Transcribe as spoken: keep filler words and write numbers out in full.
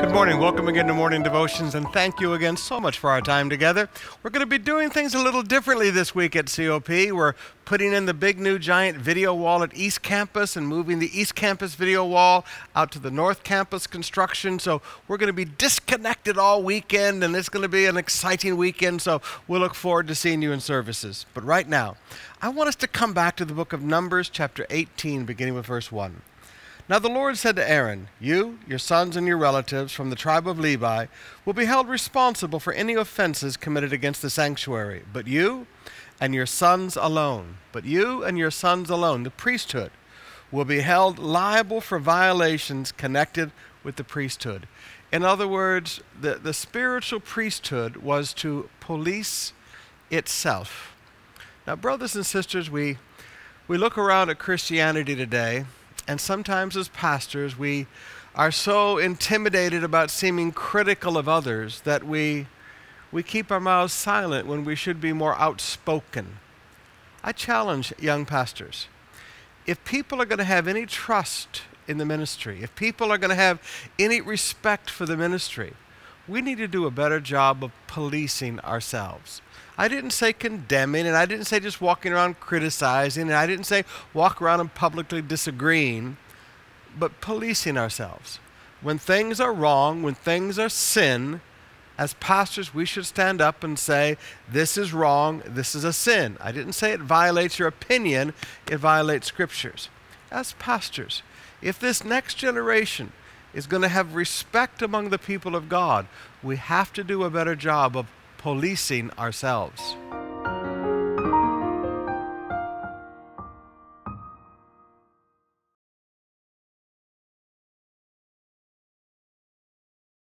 Good morning. Welcome again to Morning Devotions, and thank you again so much for our time together. We're going to be doing things a little differently this week at C O P. We're putting in the big new giant video wall at East Campus and moving the East Campus video wall out to the North Campus construction. So we're going to be disconnected all weekend, and it's going to be an exciting weekend. So we'll look forward to seeing you in services. But right now, I want us to come back to the book of Numbers, chapter eighteen, beginning with verse one. Now the Lord said to Aaron, "You, your sons, and your relatives from the tribe of Levi will be held responsible for any offenses committed against the sanctuary, but you and your sons alone, but you and your sons alone, the priesthood, will be held liable for violations connected with the priesthood." In other words, the, the spiritual priesthood was to police itself. Now, brothers and sisters, we, we look around at Christianity today, and sometimes as pastors, we are so intimidated about seeming critical of others that we, we keep our mouths silent when we should be more outspoken. I challenge young pastors. If people are going to have any trust in the ministry, if people are going to have any respect for the ministry, we need to do a better job of policing ourselves. I didn't say condemning, and I didn't say just walking around criticizing, and I didn't say walk around and publicly disagreeing, but policing ourselves. When things are wrong, when things are sin, as pastors, we should stand up and say, this is wrong, this is a sin. I didn't say it violates your opinion, it violates scriptures. As pastors, if this next generation is going to have respect among the people of God, we have to do a better job of policing ourselves.